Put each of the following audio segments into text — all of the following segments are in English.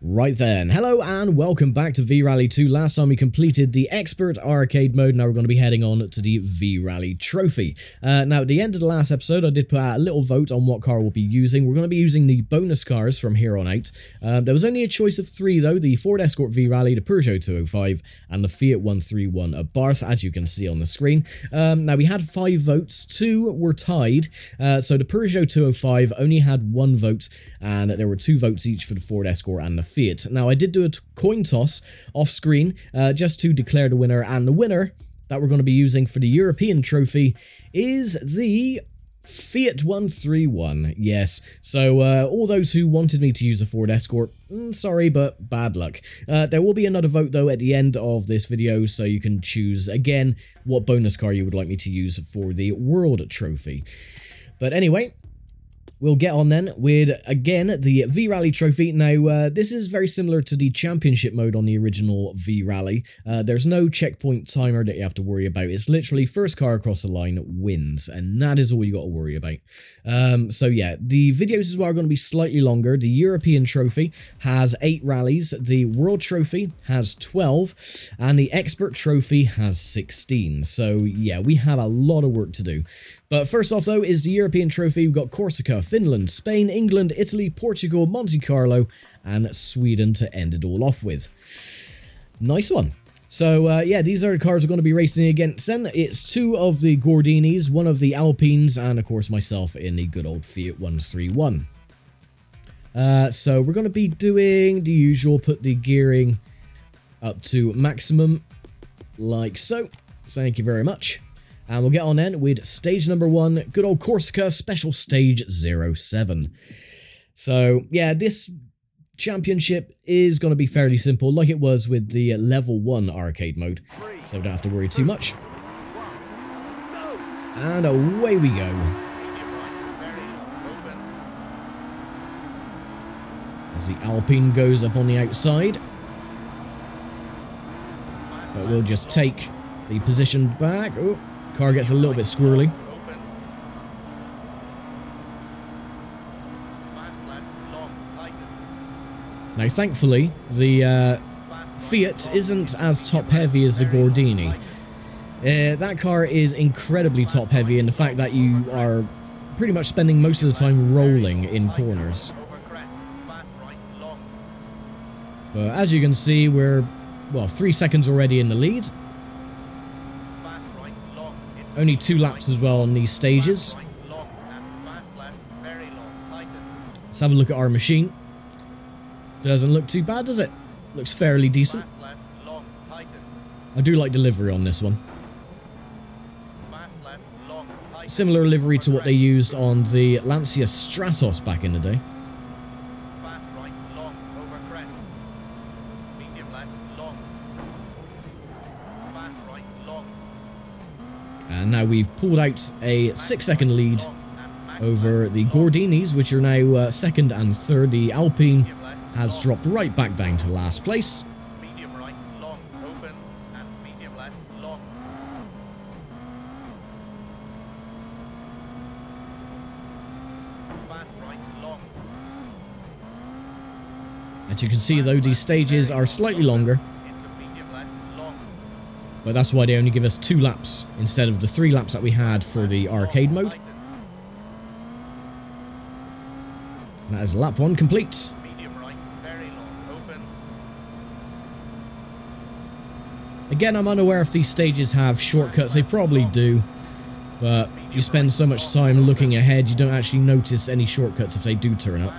Right then, hello and welcome back to V-Rally 2. Last time we completed the Expert Arcade mode, now we're going to be heading on to the V-Rally Trophy. Now, at the end of the last episode, I did put out a little vote on what car we'll be using. We're going to be using the bonus cars from here on out. There was only a choice of three, though, the Ford Escort V-Rally, the Peugeot 205, and the Fiat 131 Abarth, as you can see on the screen. Now, we had 5 votes, 2 were tied, so the Peugeot 205 only had 1 vote, and there were 2 votes each for the Ford Escort and the Fiat. Now, I did do a coin toss off screen just to declare the winner, and the winner that we're going to be using for the European trophy is the Fiat 131, yes. So all those who wanted me to use a Ford Escort, sorry, but bad luck. There will be another vote, though, at the end of this video, so you can choose, again, what bonus car you would like me to use for the World Trophy. But anyway, we'll get on then with, again, the V-Rally Trophy. Now, this is very similar to the Championship mode on the original V-Rally. There's no checkpoint timer that you have to worry about. It's literally first car across the line wins, and that is all you got to worry about. So, yeah, the videos as well are going to be slightly longer. The European Trophy has 8 rallies. The World Trophy has 12, and the Expert Trophy has 16. So, yeah, we have a lot of work to do. But first off, though, is the European Trophy. We've got Corsica, Finland, Spain, England, Italy, Portugal, Monte-Carlo, and Sweden to end it all off with. Nice one. So, yeah, these are the cars we're going to be racing against then. It's 2 of the Gordinis, 1 of the Alpines, and, of course, myself in the good old Fiat 131. So we're going to be doing the usual, put the gearing up to maximum, like so. Thank you very much. And we'll get on then with stage number 1, good old Corsica, special stage 07. So, yeah, this championship is going to be fairly simple, like it was with the level 1 arcade mode. So don't have to worry too much. And away we go. As the Alpine goes up on the outside. But we'll just take the position back. Oh. Car gets a little bit squirrely. Now, thankfully, the Fiat isn't as top-heavy as the Gordini. That car is incredibly top-heavy in the fact that you are pretty much spending most of the time rolling in corners. But as you can see, we're, well, 3 seconds already in the lead. Only 2 laps as well on these stages. Let's have a look at our machine. Doesn't look too bad, does it? Looks fairly decent. I do like the livery on this one. Similar livery to what they used on the Lancia Stratos back in the day. And now we've pulled out a 6-second lead over the Gordinis, which are now 2nd and 3rd. The Alpine has dropped right back down to last place. As you can see, though, these stages are slightly longer. But that's why they only give us 2 laps instead of the 3 laps that we had for the arcade mode. And that is lap 1 complete. Again, I'm unaware if these stages have shortcuts. They probably do. But you spend so much time looking ahead, you don't actually notice any shortcuts if they do turn up.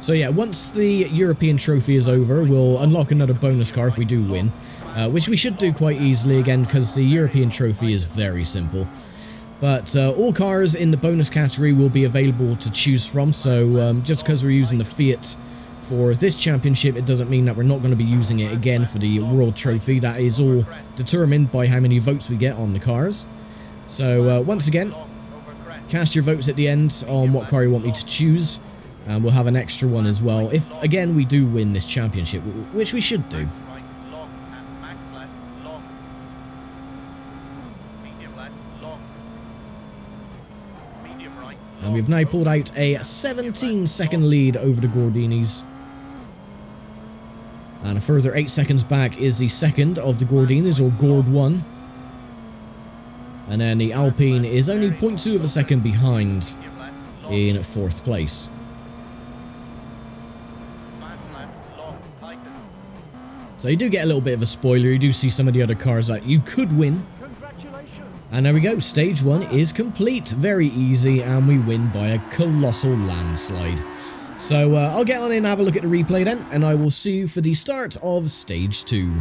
So yeah, once the European Trophy is over, we'll unlock another bonus car if we do win, which we should do quite easily again because the European Trophy is very simple. But all cars in the bonus category will be available to choose from, so just because we're using the Fiat for this championship, it doesn't mean that we're not going to be using it again for the World Trophy. That is all determined by how many votes we get on the cars. So once again, Cast your votes at the end on what car you want me to choose. And we'll have an extra one as well. If, again, we do win this championship, which we should do. And we've now pulled out a 17-second lead over the Gordinis. And a further 8 seconds back is the second of the Gordinis, or Gord 1. And then the Alpine is only 0.2 of a second behind in 4th place. So you do get a little bit of a spoiler. You do see some of the other cars that you could win. And there we go. Stage 1 is complete. Very easy. And we win by a colossal landslide. So I'll get on in and have a look at the replay then. And I will see you for the start of Stage 2.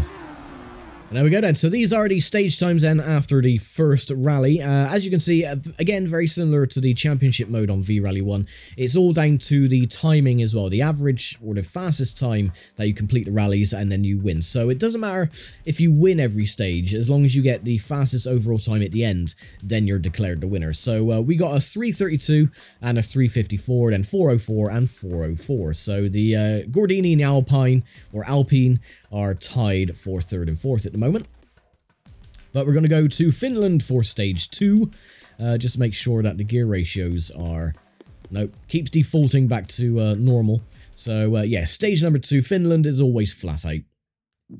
And there we go then. So these are the stage times then after the first rally. As you can see, again, very similar to the championship mode on V-Rally 1. It's all down to the timing as well. The average or the fastest time that you complete the rallies and then you win. So it doesn't matter if you win every stage. As long as you get the fastest overall time at the end, then you're declared the winner. So we got a 3:32 and a 3:54, then 4:04 and 4:04. So the Gordini and the Alpine, or Alpine, are tied for third and fourth at the moment. But we're going to go to Finland for stage 2, just to make sure that the gear ratios are, nope, keeps defaulting back to normal. So yeah, stage number 2, Finland is always flat out.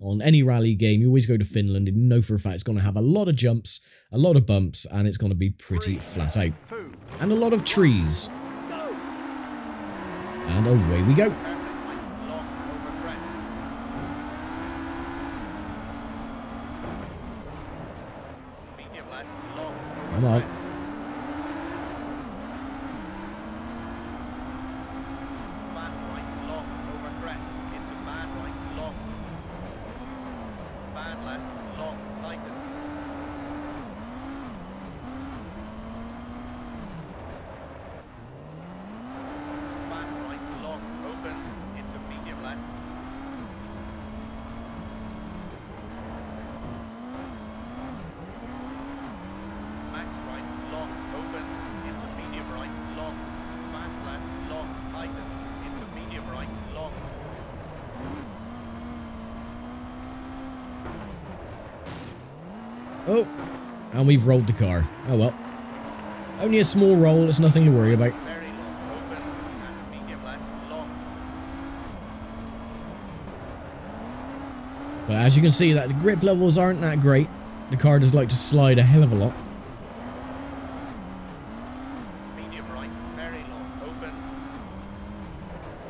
On any rally game, you always go to Finland and you know for a fact it's going to have a lot of jumps, a lot of bumps, and it's going to be pretty flat out. And a lot of trees. And away we go. Come on. Oh, and we've rolled the car. Oh well. Only a small roll, it's nothing to worry about. But as you can see, that the grip levels aren't that great. The car does like to slide a hell of a lot.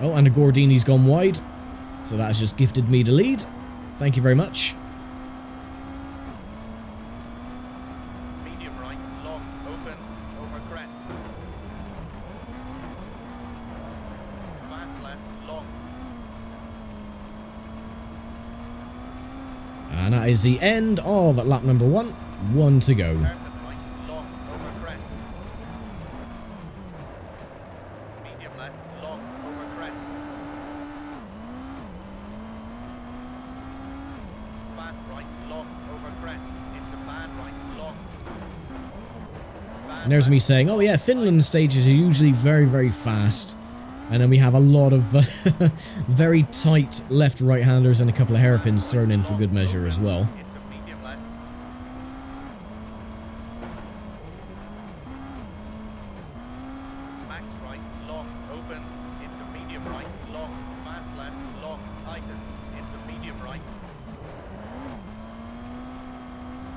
Oh, and the Gordini's gone wide. So that has just gifted me the lead. Thank you very much. And that is the end of lap number 1. 1 to go. And there's me saying, oh yeah, Finland stages are usually very, very fast. And then we have a lot of very tight left-right-handers and a couple of hairpins thrown in for good measure as well.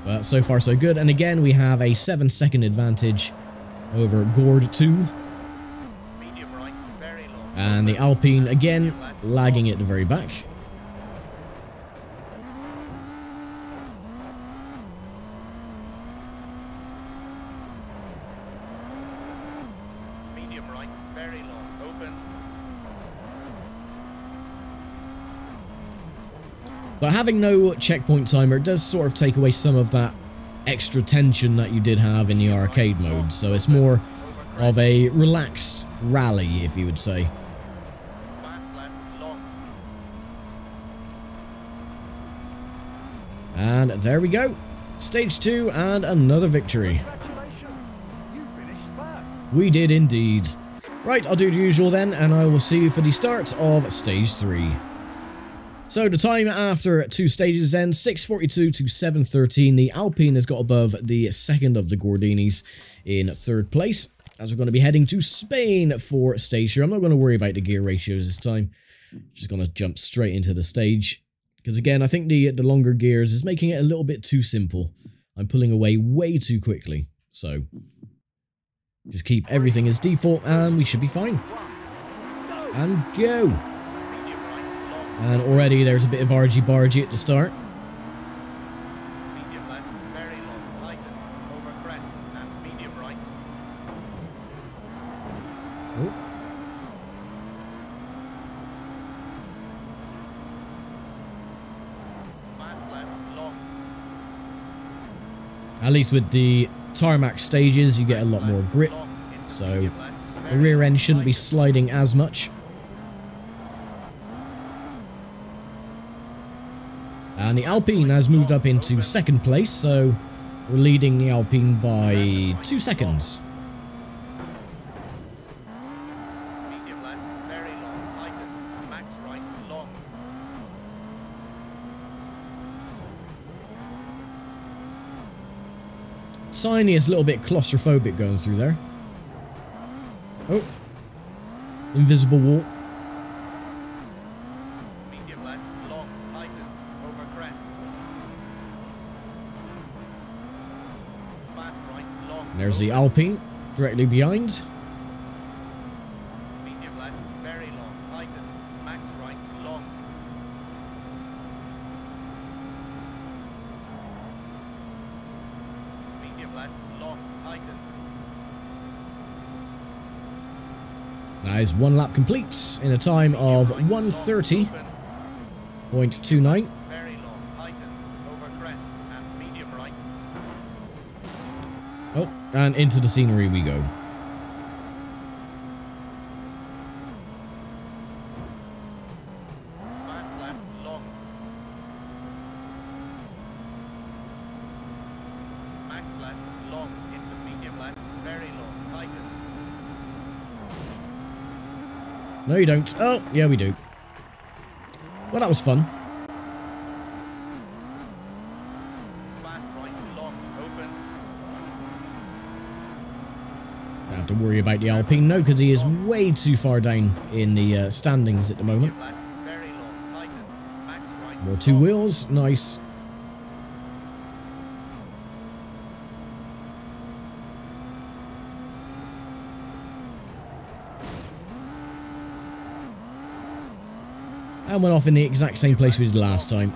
But so far so good. And again, we have a 7-second advantage over Gord 2. And the Alpine, again, lagging at the very back. Medium right, very long, open. But having no checkpoint timer, it does sort of take away some of that extra tension that you did have in the arcade mode. So it's more of a relaxed rally, if you would say. And there we go. Stage 2 and another victory. Congratulations. You finished first. We did indeed. Right, I'll do the usual then, and I will see you for the start of stage 3. So the time after two stages then, 6:42 to 7:13, the Alpine has got above the second of the Gordinis in third place, as we're going to be heading to Spain for stage 3. I'm not going to worry about the gear ratios this time, just going to jump straight into the stage, because again, I think the longer gears is making it a little bit too simple. I'm pulling away way too quickly, so just keep everything as default and we should be fine. And go! And already there's a bit of argy-bargy at the start. Medium left, very long, tighten, over crest, and medium right. Fast left, long. At least with the tarmac stages, you get a lot more grip, so the rear end shouldn't be sliding as much. And the Alpine has moved up into second place, so we're leading the Alpine by 2 seconds. Tiniest little bit claustrophobic going through there. Oh, invisible wall. There's the Alpine directly behind. Medium left, very long, tighten, max right, long. Medium left, long, tighten. That is one lap complete in a time of 1:30.29. Oh, and into the scenery we go. Fast left, long. Max left, long, into medium left, very long, tighten. No, you don't. Oh, yeah, we do. Well, that was fun. To worry about the Alpine, no, because he is way too far down in the standings at the moment. More two wheels, nice. And went off in the exact same place we did last time.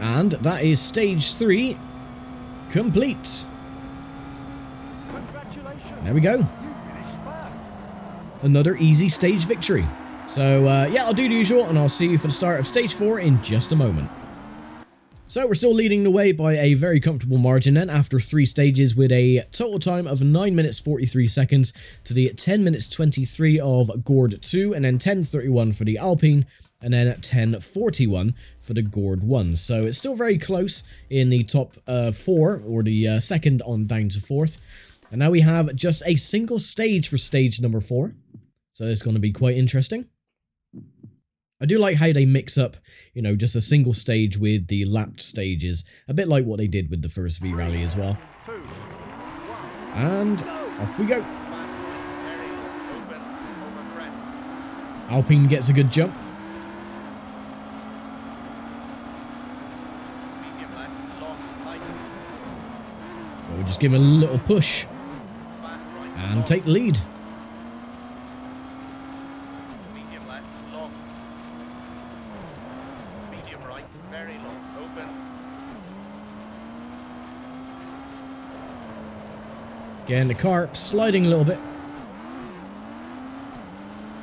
And that is stage 3 complete. There we go. Another easy stage victory. So yeah, I'll do the usual and I'll see you for the start of stage 4 in just a moment. So we're still leading the way by a very comfortable margin then after 3 stages with a total time of 9 minutes 43 seconds to the 10 minutes 23 of Gord 2 and then 10:31 for the Alpine. And then at 10:41 for the Gord 1. So it's still very close in the top 4, or the second on down to 4th. And now we have just a single stage for stage number 4. So it's going to be quite interesting. I do like how they mix up, you know, just a single stage with the lapped stages. A bit like what they did with the first V-Rally as well. And off we go. Alpine gets a good jump. We'll just give him a little push and take the lead. Medium left, long. Medium right, very long, open. Again, the car sliding a little bit.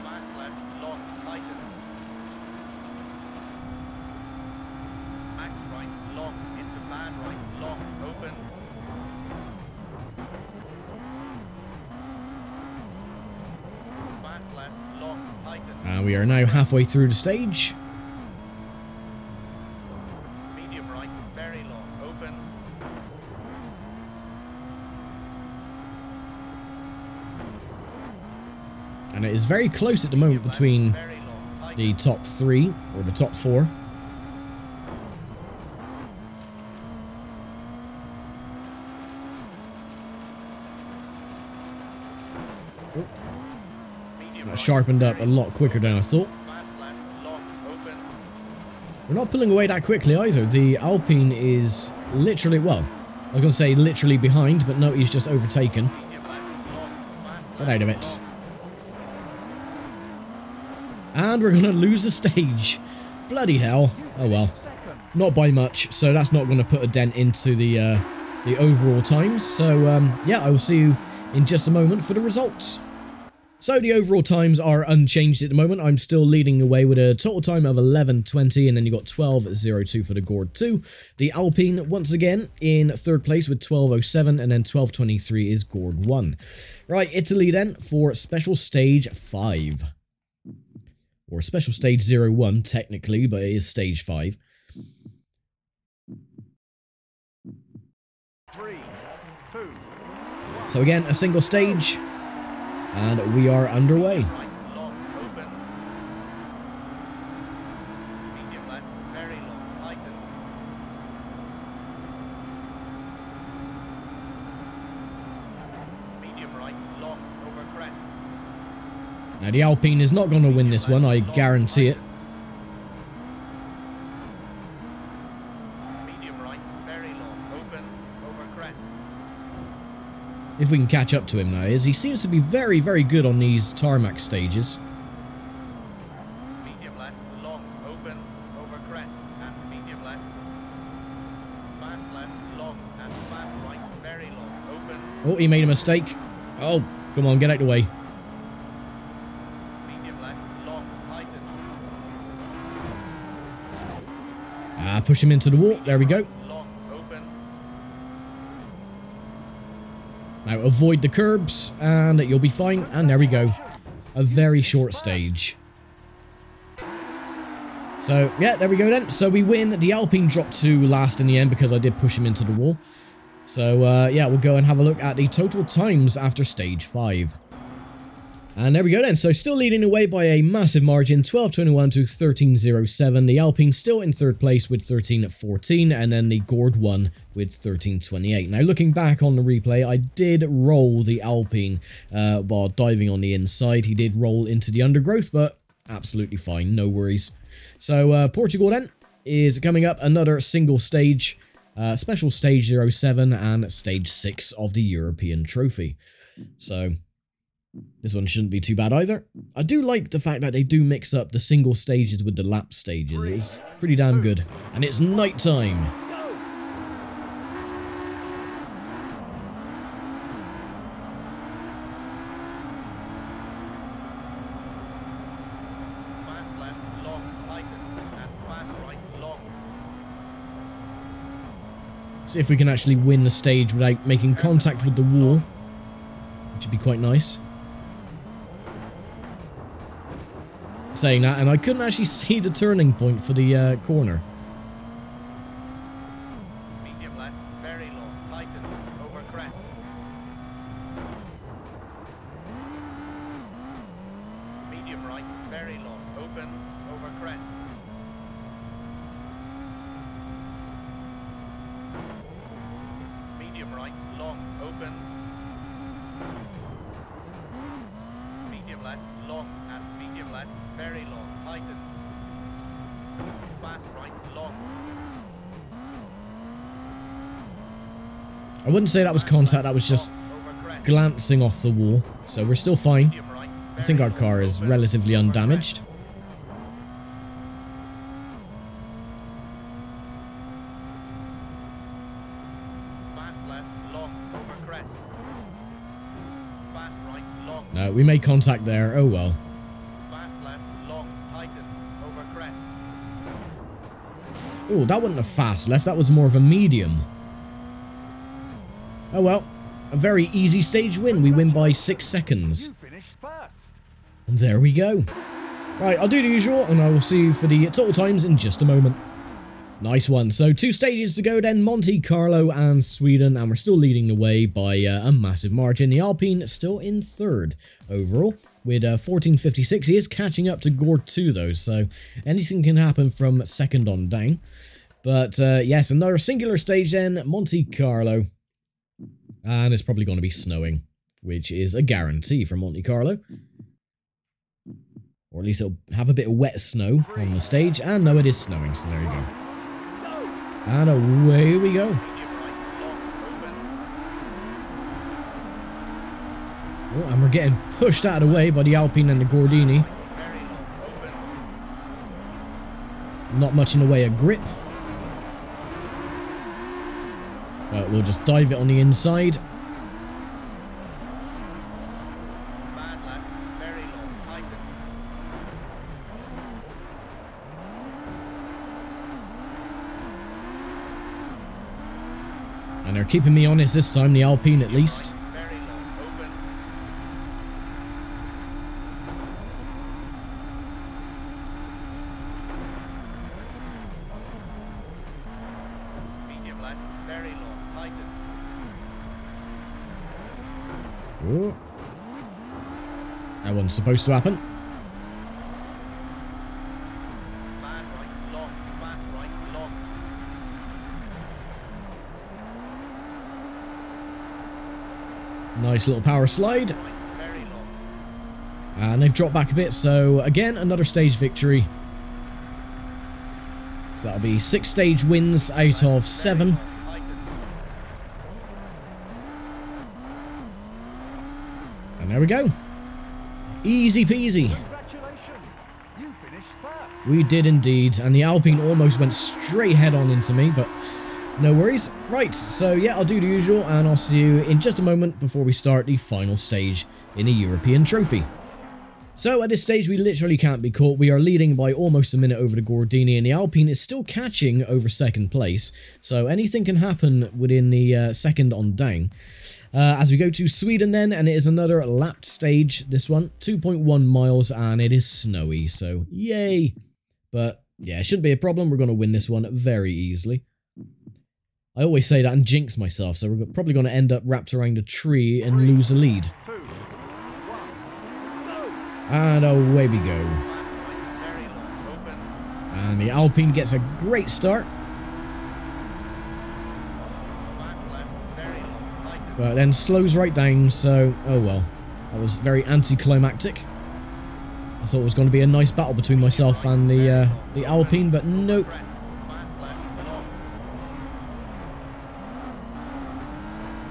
Max right, long. And we are now halfway through the stage. Medium right, very long, open. And it is very close at the moment between the top three, or the top four. That sharpened up a lot quicker than I thought. We're not pulling away that quickly either. The Alpine is literally, well, I was going to say literally behind, but no, he's just overtaken. Get out of it. And we're going to lose the stage. Bloody hell. Oh well. Not by much, so that's not going to put a dent into the overall times. So, yeah, I will see you in just a moment for the results. So the overall times are unchanged at the moment. I'm still leading the way with a total time of 11:20, and then you got 12:02 for the Gord 2. The Alpine, once again, in third place with 12:07, and then 12:23 is Gord 1. Right, Italy then for Special Stage 5. Or Special Stage 01, technically, but it is Stage 5. 3, 2, 1. So again, a single stage. And we are underway. Right, long, open. Medium left, very long, tighten. Medium right, long, over crest. Now the Alpine is not going to win this one, I guarantee it. Medium right, very long, open, over crest. If we can catch up to him now, he seems to be very, very good on these tarmac stages. Medium left, long, open, over crest, and medium left. Fast left, long, and fast right, very long, open. Oh, he made a mistake. Oh, come on, get out of the way. Medium left, long, tighten. Ah, push him into the wall. There we go. Now avoid the curbs and you'll be fine. And there we go. A very short stage. So yeah, there we go then. So we win. The Alpine dropped to last in the end because I did push him into the wall. So yeah, we'll go and have a look at the total times after stage 5. And there we go then, so still leading away by a massive margin, 12:21 to 13:07. The Alpine still in third place with 13:14, and then the Gord 1 with 13:28. Now looking back on the replay, I did roll the Alpine while diving on the inside. He did roll into the undergrowth, but absolutely fine, no worries. So Portugal then is coming up, another single stage, Special Stage 07 and Stage 6 of the European Trophy. So this one shouldn't be too bad either. I do like the fact that they do mix up the single stages with the lap stages. It's pretty damn good. And it's night time. See if we can actually win the stage without making contact with the wall, which would be quite nice. Saying that, and I couldn't actually see the turning point for the corner. Medium left, very long, tighten, over crest. Medium right, very long, open, over crest. Medium right, long, open. Medium left, long, and medium left. Very long, tighten. Fast right, long. I wouldn't say that was contact, that was just glancing off the wall. So we're still fine. I think our car is relatively undamaged. No, we made contact there. Oh well. Oh, that wasn't a fast left. That was more of a medium. Oh, well. A very easy stage win. We win by 6 seconds. And there we go. Right, I'll do the usual, and I will see you for the total times in just a moment. Nice one. So two stages to go then, Monte-Carlo and Sweden, and we're still leading the way by a massive margin. The Alpine still in third overall with 14.56. He is catching up to Gord 2 though, so anything can happen from second on down. But yes, another singular stage then, Monte-Carlo, and it's probably going to be snowing, which is a guarantee for Monte-Carlo. Or at least it'll have a bit of wet snow on the stage. And no, it is snowing, so there you go. And away we go. Oh, and we're getting pushed out of the way by the Alpine and the Gordini. Not much in the way of grip. But we'll just dive it on the inside. And they're keeping me honest this time, the Alpine at least. Ooh. That wasn't supposed to happen. Nice little power slide. And they've dropped back a bit, so again, another stage victory. So that'll be 6 stage wins out of 7. And there we go. Easy peasy. We did indeed, and the Alpine almost went straight head on into me, but no worries. Right, so yeah, I'll do the usual, and I'll see you in just a moment before we start the final stage in the European Trophy. So at this stage, we literally can't be caught. We are leading by almost a minute over the Gordini, and the Alpine is still catching over second place. So anything can happen within the second on down. As we go to Sweden then, and it is another lap stage, this one, 2.1 miles, and it is snowy, so yay. But yeah, it shouldn't be a problem. We're going to win this one very easily. I always say that and jinx myself, so we're probably going to end up wrapped around a tree and lose a lead. And away we go. And the Alpine gets a great start. But then slows right down, so oh well. That was very anticlimactic. I thought it was going to be a nice battle between myself and the Alpine, but nope.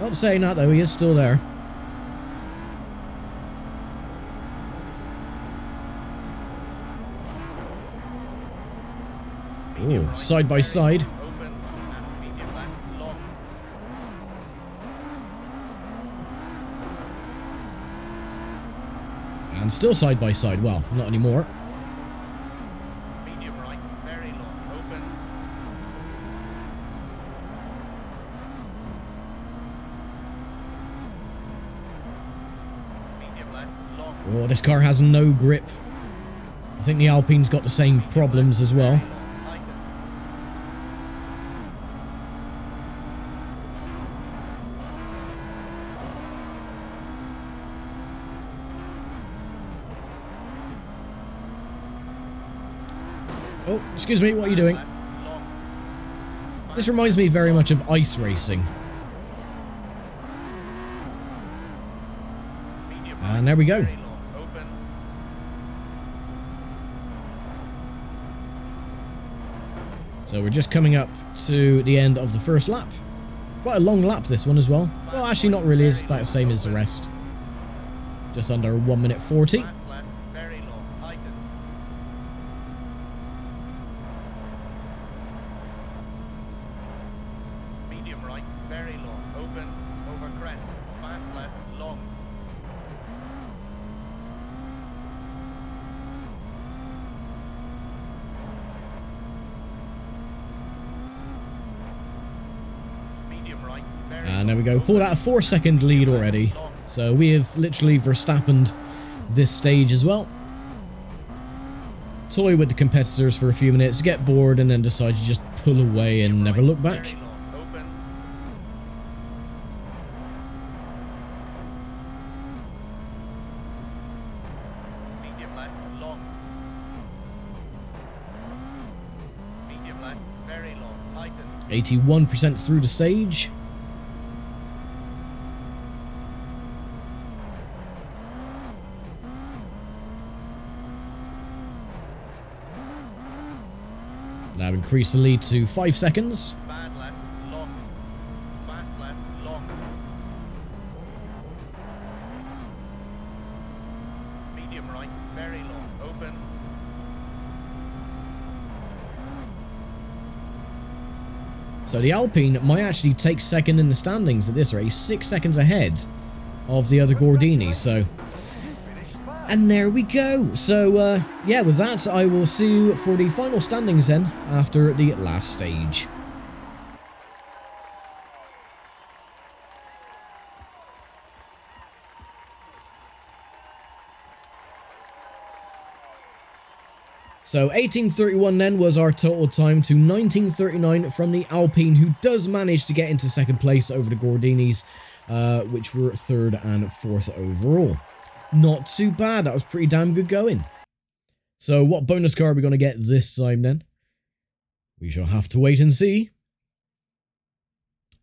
Not saying that though, he is still there. Ooh, side by side. And still side by side, well, not anymore. Oh, this car has no grip. I think the Alpine's got the same problems as well. Oh, excuse me, what are you doing? This reminds me very much of ice racing. And there we go. So we're just coming up to the end of the first lap. Quite a long lap this one as well. Well, actually not really, it's about the same as the rest. Just under 1 minute 40. And there we go, pulled out a 4-second lead already. So we have literally Verstappen'd this stage as well. toy with the competitors for a few minutes, get bored, and then decide to just pull away and never look back. Very long, tighten. 81% through the stage. Now increase the lead to 5 seconds. Bad left, long. Fast left, long. Medium right, very long, open. So the Alpine might actually take second in the standings at this race, 6 seconds ahead of the other Gordini. So, and there we go. So, yeah, with that, I will see you for the final standings then after the last stage. So 18:31 then was our total time to 19:39 from the Alpine, who does manage to get into second place over the Gordinis, which were third and fourth overall. Not too bad. That was pretty damn good going. So what bonus car are we going to get this time then? We shall have to wait and see.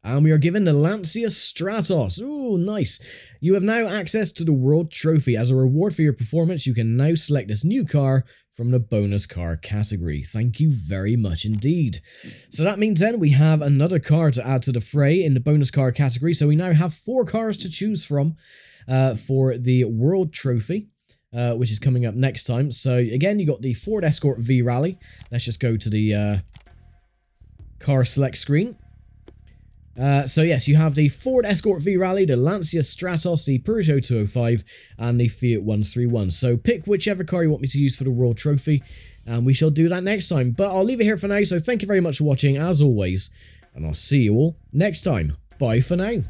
And we are given the Lancia Stratos. Ooh, nice. You have now access to the World Trophy. As a reward for your performance, you can now select this new car from the bonus car category. Thank you very much indeed. So that means then we have another car to add to the fray in the bonus car category. So we now have 4 cars to choose from for the World Trophy, which is coming up next time. So again, you got the Ford Escort V-Rally. Let's just go to the car select screen. So yes, you have the Ford Escort V-Rally, the Lancia Stratos, the Peugeot 205, and the Fiat 131. So pick whichever car you want me to use for the World Trophy, and we shall do that next time. But I'll leave it here for now, so thank you very much for watching, as always, and I'll see you all next time. Bye for now.